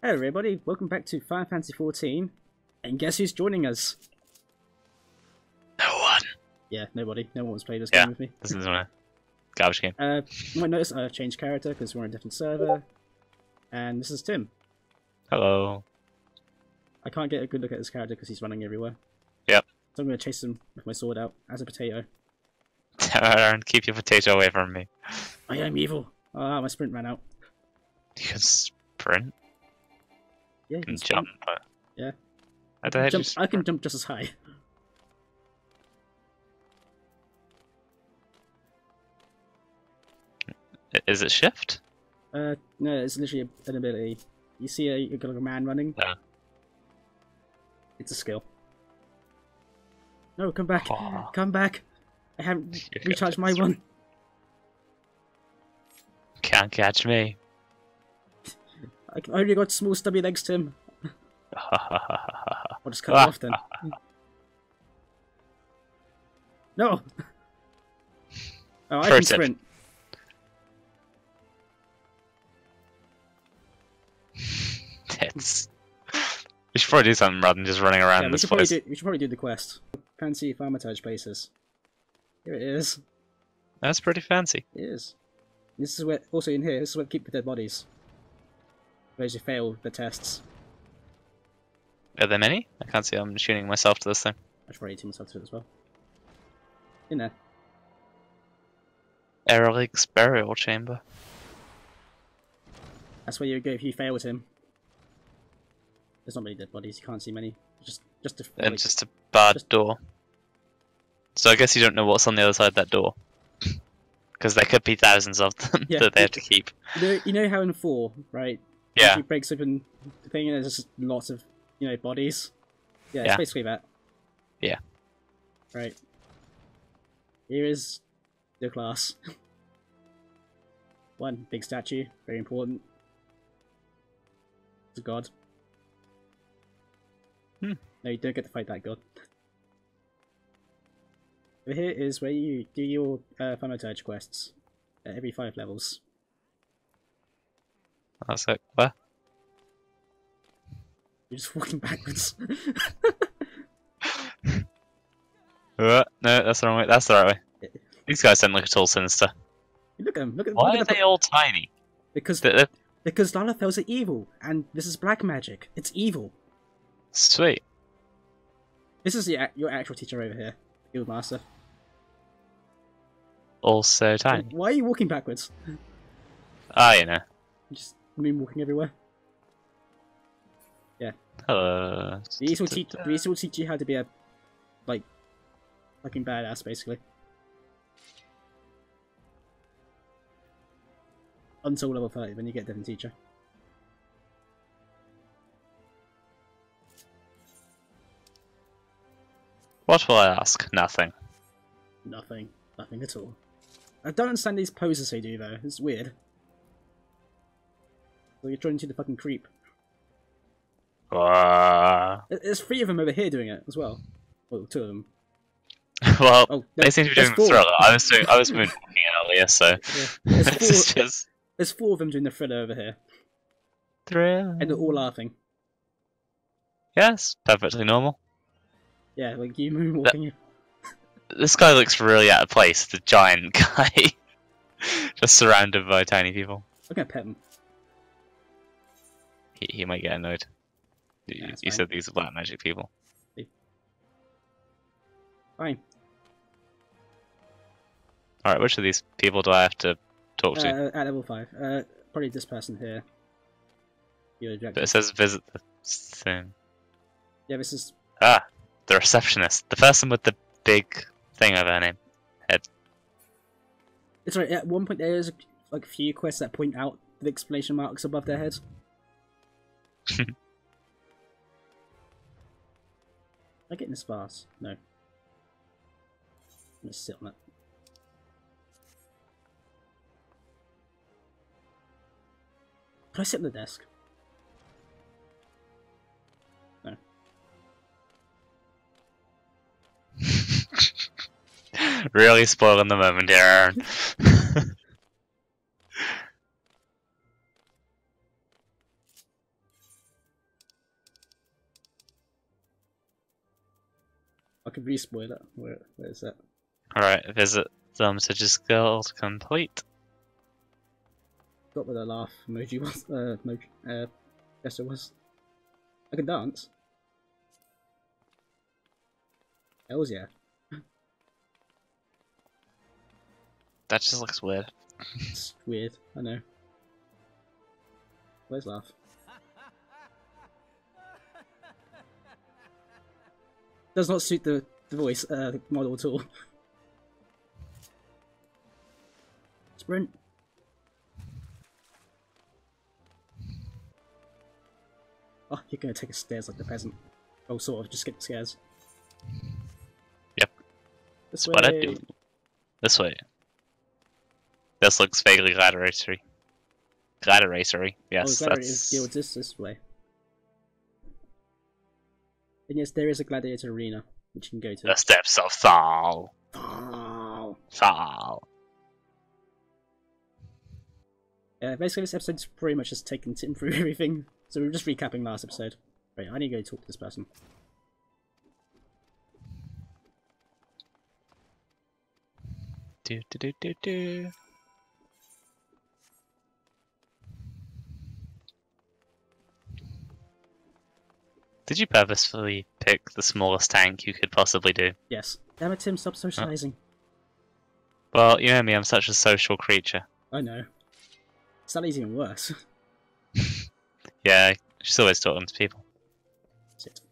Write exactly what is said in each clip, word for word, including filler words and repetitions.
Hey everybody, welcome back to Final Fantasy fourteen, and guess who's joining us? No one! Yeah, nobody. No one's played this yeah, game with me. This is a garbage game. Uh, you might notice I've changed character because we're on a different server, and this is Tim. Hello. I can't get a good look at this character because he's running everywhere. Yep. So I'm going to chase him with my sword out as a potato. Aaron, keep your potato away from me. I am evil. Ah, uh, my sprint ran out. You can sprint? Yeah, you can jump, but... yeah. I, don't I, jump, I can jump just as high. Is it shift? Uh, no, it's literally an ability. You see a, you got like a man running? No. It's a skill. No, come back! Oh. Come back! I haven't recharged my one! Can't catch me. I only got small stubby legs, Tim. I'll just cut it off then. No! Oh, I can sprint. Tits. We should probably do something rather than just running around yeah, this we place. Do, we should probably do the quest. Fancy Farmitage places. Here it is. That's pretty fancy. It is. This is where, also in here, this is where we keep the dead bodies. Whereas you fail the tests. Are there many? I can't see. I'm tuning myself to this thing. I should probably tune myself to it as well. In there. Aerolic's Burial Chamber. That's where you would go if you failed him. There's not many dead bodies. You can't see many. Just, just a. And like, just a barred just... door. So I guess you don't know what's on the other side of that door. Because there could be thousands of them yeah, that they have to keep. You know, you know how in four, right? Yeah. He breaks open the thing and there's just lots of, you know, bodies. Yeah, it's yeah. basically that. Yeah. Right. Here is the class. One big statue, very important. It's a god. Hmm. No, you don't get to fight that god. Over here is where you do your uh, Thaumaturge quests at every five levels. That's it. Where? You're just walking backwards. uh, no, that's the wrong way. That's the right way. These guys don't look at all sinister. Look at them. Look at them. Why look are at they all tiny? Because they're... because Lalafells are evil, and this is black magic. It's evil. Sweet. This is the, your actual teacher over here, Guildmaster. Also tiny. Why are you walking backwards? Ah, oh, you know. Just moonwalking everywhere. Yeah. Hello. These will teach. These will teach you how to be a, like, fucking badass, basically. Until level thirty, when you get a different teacher. What will I ask? Nothing. Nothing. Nothing at all. I don't understand these poses they do though. It's weird. You're trying to do the fucking creep. Uh... There's three of them over here doing it as well. Well, two of them. Well, oh, no, they seem to be doing the thriller. I was doing, I was moonwalking earlier, so yeah. There's, four, is just... there's four of them doing the thriller over here. Thriller, and they're all laughing. Yes, perfectly normal. Yeah, like you moonwalking. That... this guy looks really out of place. The giant guy, just surrounded by tiny people. I'm gonna pet him. He, he might get annoyed. You, yeah, you said these are black magic people. Fine. Alright, which of these people do I have to talk uh, to? At level five. Uh, probably this person here. But it says visit the thing. Yeah, this is... ah! The receptionist. The person with the big thing over her name. Head. It's right, at one point there is like a few quests that point out the exclamation marks above their heads. I get in this vase. No. Let's sit on it. Can I sit on the desk? No. Really spoiling the moment here, Aaron. I can re-spoil it. Where, where is that? Alright, visit them to just go to complete. Got where the laugh emoji was. Uh, emoji, uh, yes, it was. I can dance. Hells yeah. That just looks weird. It's weird, I know. Where's laugh? Does not suit the, the voice, uh, the model at all. Sprint. Oh, you're gonna take a stairs like the peasant. Oh, sort of, just skip the stairs. Yep. This That's way. what I do. This way. This looks vaguely gladiatory. Gladiatory, yes. Oh, gladiator is guild this, this way. And yes, there is a gladiator arena, which you can go to. The steps of Sao. Sao. Sao. Yeah, basically this episode's pretty much just taken Tim through everything. So we're just recapping last episode. Right, I need to go talk to this person. Do do do do do. Did you purposefully pick the smallest tank you could possibly do? Yes. Damn it, Tim, stop socializing. Oh. Well, you know me, I'm such a social creature. I know. Sally's even worse. Yeah, she's always talking to people. Shit.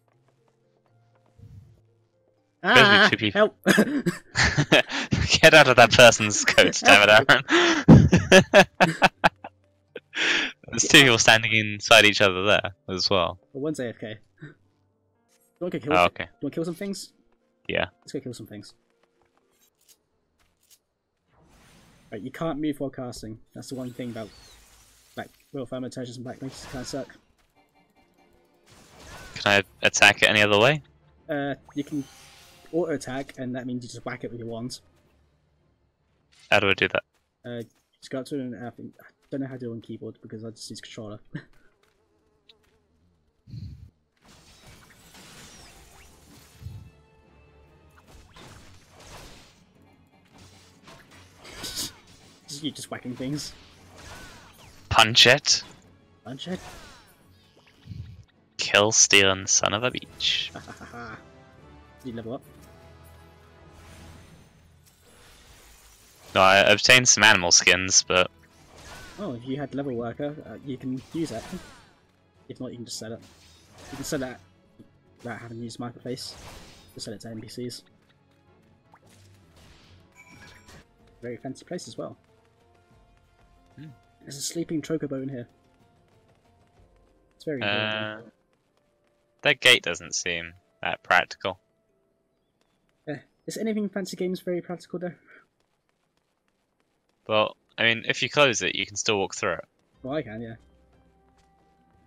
Ah, two people. Help! Get out of that person's coat, damn it, Aaron. There's two people standing inside each other there as well. Well, one's A F K. Do you want to go kill? Oh, okay. Do you want to kill some things? Yeah. Let's go kill some things. Right, you can't move while casting. That's the one thing about black well family intelligence and black links kind of suck. Can I attack it any other way? Uh, you can auto attack, and that means you just whack it with your wand. How do I do that? Uh, just go up to it and I think. Don't know how to do it on keyboard because I just use controller. Just you just whacking things. Punch it. Punch it. Kill, steal, and son of a bitch. Did you level up? No, I obtained some animal skins, but. Oh, if you had level worker, uh, you can use it. If not, you can just sell it. You can sell that without having to use marketplace. Just sell it to N P Cs. Very fancy place as well. Mm. There's a sleeping chocobo in here. It's very uh, that gate doesn't seem that practical. Yeah. Is anything in fancy games very practical though? Well. I mean, if you close it, you can still walk through it. Well, I can, yeah.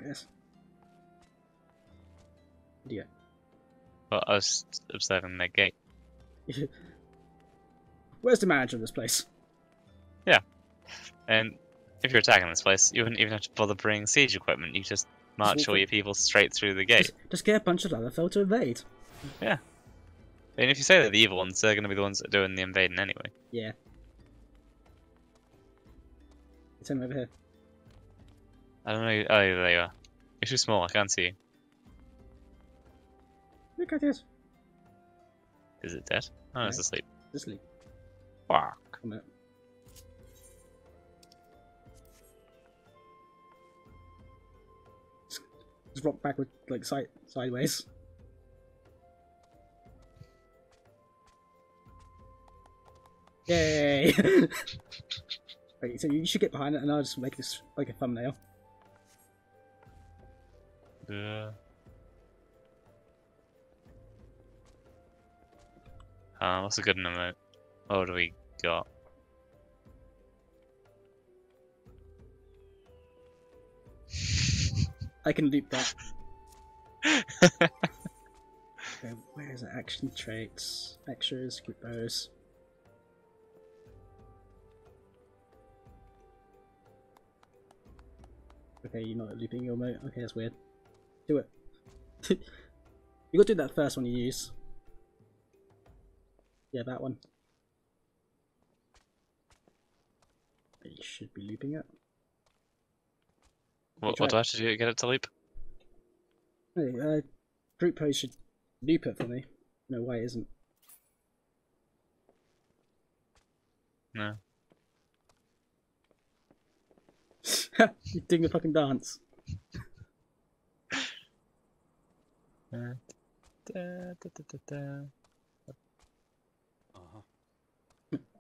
Yes. Where do you go? Well, I was observing the gate. Where's the manager of this place? Yeah. And if you're attacking this place, you wouldn't even have to bother bringing siege equipment. You just march just all your people straight through the gate. Just, just get a bunch of Lalafells to invade. Yeah. And if you say they're the evil ones, they're going to be the ones that are doing the invading anyway. Yeah. It's him over here. I don't know. Oh, there you are. You're too small. I can't see you. Look at it. Is it dead? Oh, no. It's asleep. It's asleep. Fuck. Come on. Just rock backward, like side sideways. Yay! Right, so you should get behind it, and I'll just make this like a thumbnail. Yeah. Uh, what's a good number? What do we got? I can loop that. Okay, where is it? Action traits, extras, group bows. Okay, you're not looping your moat. Okay, that's weird. Do it. You gotta do that first one you use. Yeah, that one. You should be looping it. What, what do I have to do to get it to leap? Hey, uh, group pose should loop it for me. No way, it isn't. No. You're doing the fucking dance. Uh huh.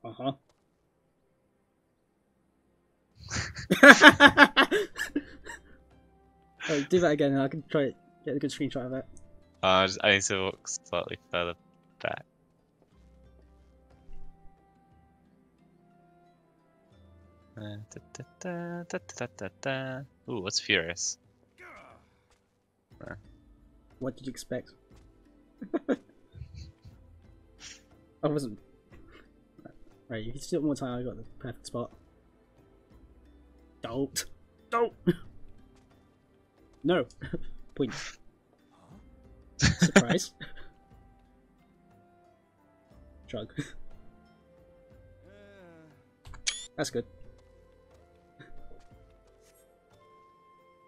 Uh huh. Oh, do that again and I can try it, get a good screenshot of it. Uh, I need to walk slightly further back. Uh, da, da, da, da, da, da. Ooh, what's furious? Uh. What did you expect? I wasn't. Right, you can do it one more time, I got the perfect spot. Don't! Don't! No! Point. Surprise. Drug. That's good.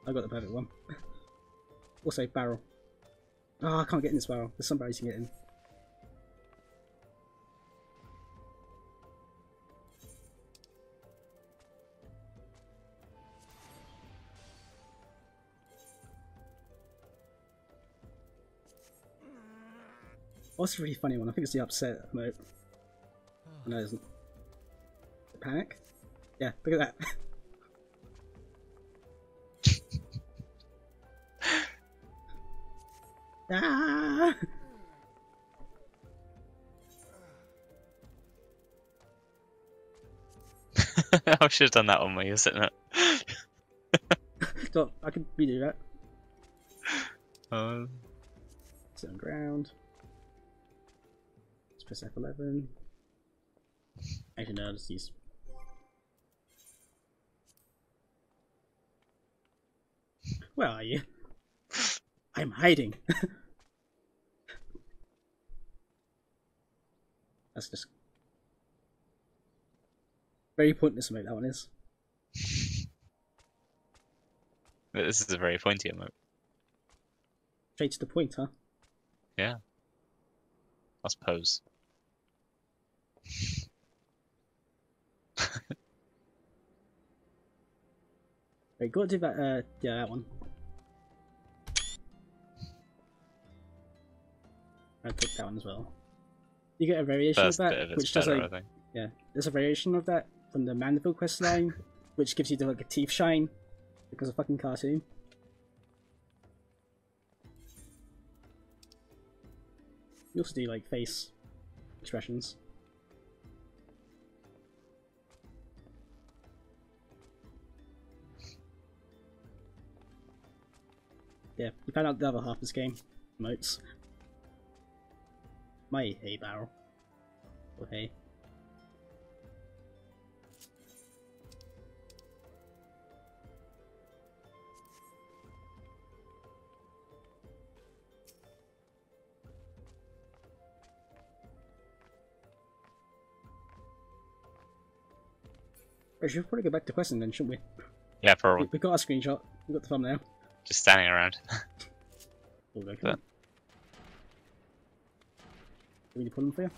I got the perfect one. Also, barrel. Oh, I can't get in this barrel. There's somebody to get in. What's a really funny one? I think it's the upset mode. No, it isn't. The panic? Yeah, look at that. Ah! I should have done that one where you're sitting up. Stop, I can redo that. Um. Sit on ground. Let's press F eleven. Actually, no, I'll just use. Where are you? I'm hiding. That's just very pointless emote, that one is. This is a very pointy emote. Straight to the point, huh? Yeah. I suppose. Wait, gotta do that, uh, yeah, that one. I'd pick that one as well. You get a variation First of that, of which does better, like, yeah, there's a variation of that from the Mandible questline, which gives you the, like a teeth shine because of fucking cartoon. You also do like face expressions. Yeah, you found out the other half of this game, emotes. My hay barrel. Or hay. We should probably go back to questing then, shouldn't we? Yeah, probably. We, we got a screenshot. We got the thumbnail. Just standing around. We'll go for it. Do we need to pull them for you?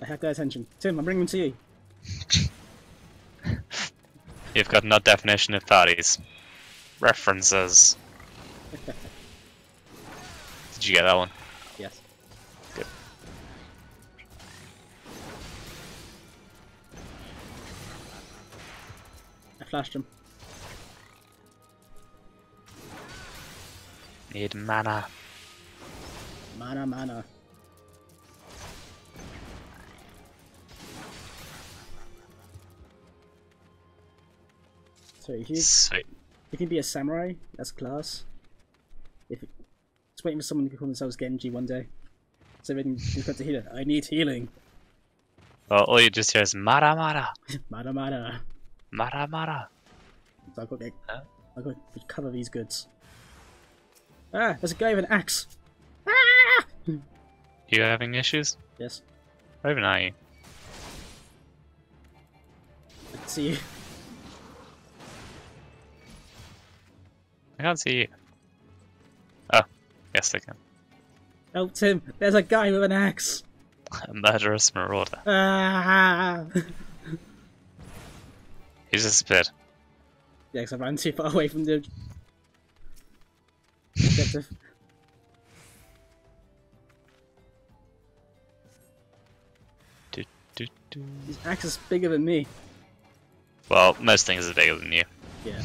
I have their attention. Tim, I'm bringing them to you. You've got no definition of parties. References. Did you get that one? Yes. Good. I flashed him. Need mana. Mana, mana. So if you, Sweet. you can be a samurai, that's class. If it, it's waiting for someone to call themselves Genji one day, so they can cut the healer. I need healing. Well, all you just hear is mara mara. Mara mara. Mara mara. So I got to, huh? I got to cover these goods. Ah, there's a guy with an axe. Ah! You having issues? Yes. Where even are you? I can see you. I can't see you. Oh, yes I can. Oh, Tim, there's a guy with an axe. A murderous marauder. Ah! He's disappeared. Yeah, because I ran too far away from the objective. His axe is bigger than me. Well, most things are bigger than you. Yeah.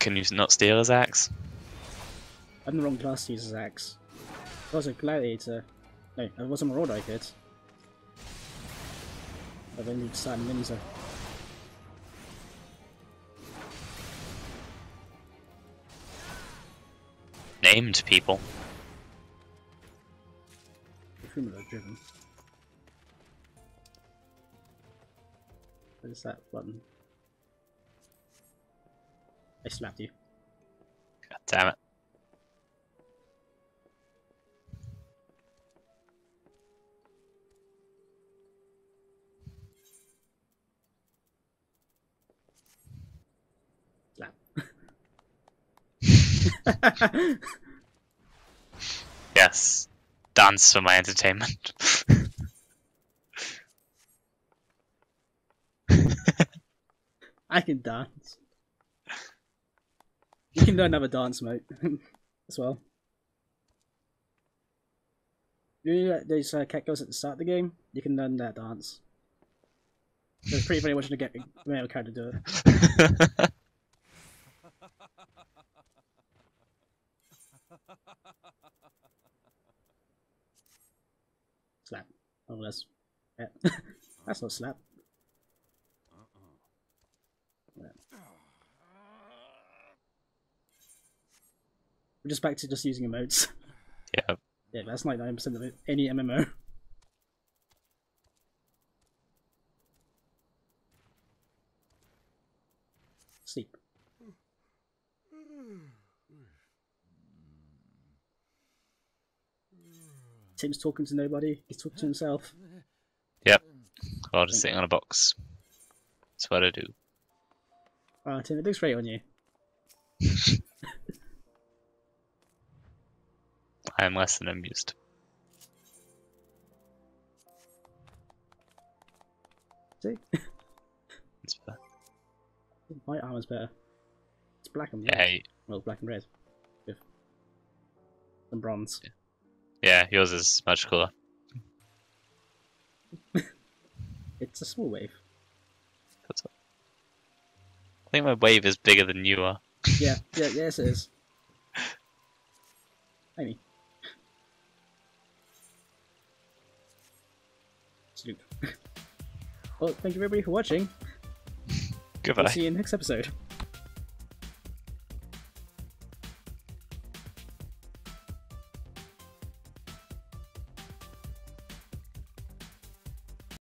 Can you not steal his axe? I'm the wrong class to use his axe. I was a gladiator. No, I was a marauder, I could. I then need to start in Windsor. Named people. Driven. What is that button? I slapped you. God damn it. Yes, dance for my entertainment. I can dance. You can learn another dance, mate, as well. You know those uh, cat girls at the start of the game? You can learn that dance. It's pretty funny watching a get a male character do it. Slap. Oh, that's... Yeah. That's not slap. Yeah. We're just back to just using emotes. Yeah. Yeah, that's ninety-nine percent of any M M O. Sleep. Tim's talking to nobody, he's talking to himself. Yep. Well, just sitting on a box. That's what I do. Ah, Tim, it looks great on you. I am less than amused. See? It's better. My armor's better. It's black and red. Yeah. Well, black and red. With some bronze. Yeah. Yeah, yours is much cooler. It's a small wave. That's what... I think my wave is bigger than you are. Yeah, yeah, yes it is. I mean. Salute. Well, thank you everybody for watching. Goodbye. We'll see you in the next episode.